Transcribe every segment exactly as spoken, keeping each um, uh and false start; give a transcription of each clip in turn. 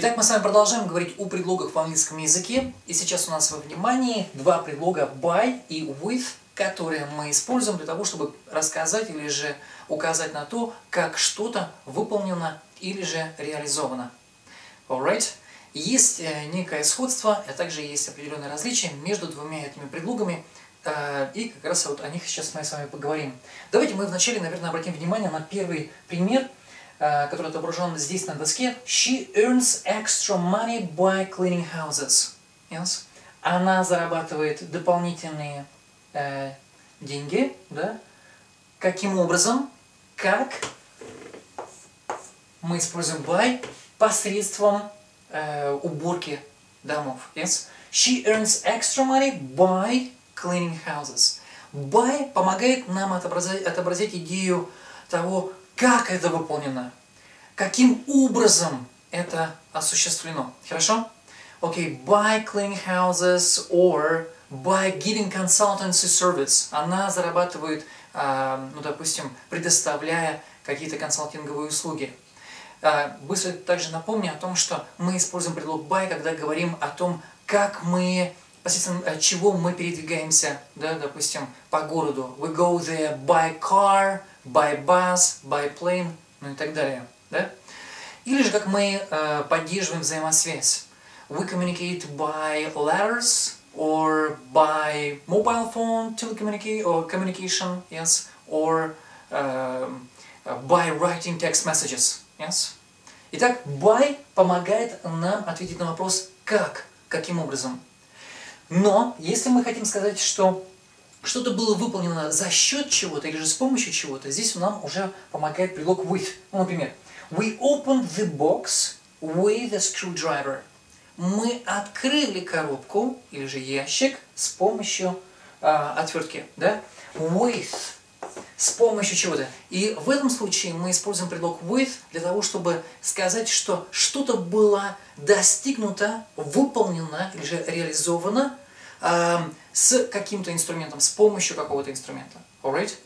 Итак, мы с вами продолжаем говорить о предлогах в английском языке. И сейчас у нас во внимании два предлога by и with, которые мы используем для того, чтобы рассказать или же указать на то, как что-то выполнено или же реализовано. Alright? Есть некое сходство, а также есть определенные различия между двумя этими предлогами. И как раз вот о них сейчас мы с вами поговорим. Давайте мы вначале, наверное, обратим внимание на первый пример, который отображен здесь на доске. She earns extra money by cleaning houses. Yes. Она зарабатывает дополнительные э, деньги. Да? Каким образом? Как мы используем by? Посредством э, уборки домов. Yes. She earns extra money by cleaning houses. By помогает нам отобразить, отобразить идею того, как это выполнено, каким образом это осуществлено. Хорошо? Окей, okay. By cleaning houses or by giving consultancy service. Она зарабатывает, ну, допустим, предоставляя какие-то консалтинговые услуги. Быстро также напомню о том, что мы используем предлог by, когда говорим о том, как мы, посредством чего мы передвигаемся, да, допустим, по городу. We go there by car, by bus, by plane, ну и так далее. Да? Или же как мы э, поддерживаем взаимосвязь. We communicate by letters or by mobile phone telecommunication or communication, yes, or uh, by writing text messages, yes. Итак, by помогает нам ответить на вопрос как, каким образом. Но если мы хотим сказать, что что-то было выполнено за счет чего-то или же с помощью чего-то, здесь нам уже помогает предлог with. Ну, например, we opened the box with a screwdriver. Мы открыли коробку или же ящик с помощью э, отвертки. Да? With. С помощью чего-то. И в этом случае мы используем предлог with для того, чтобы сказать, что что-то было достигнуто, выполнено или же реализовано э, с каким-то инструментом, с помощью какого-то инструмента. Alright?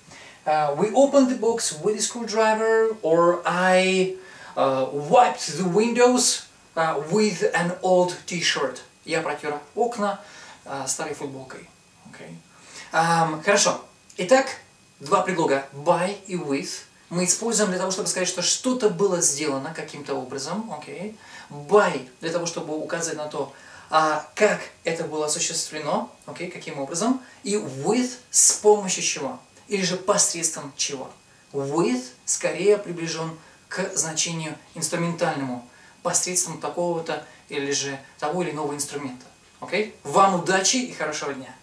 Uh, we opened the box with a screwdriver, or I uh, wiped the windows uh, with an old t-shirt. Я протер окна uh, старой футболкой. Okay. Um, хорошо. Итак, два предлога by и with мы используем для того, чтобы сказать, что что-то было сделано каким-то образом. Okay. By для того, чтобы указать на то, а, как это было осуществлено, okay, каким образом. И with с помощью чего, или же посредством чего. With скорее приближен к значению инструментальному, посредством такого-то или же того или иного инструмента. Okay. Вам удачи и хорошего дня!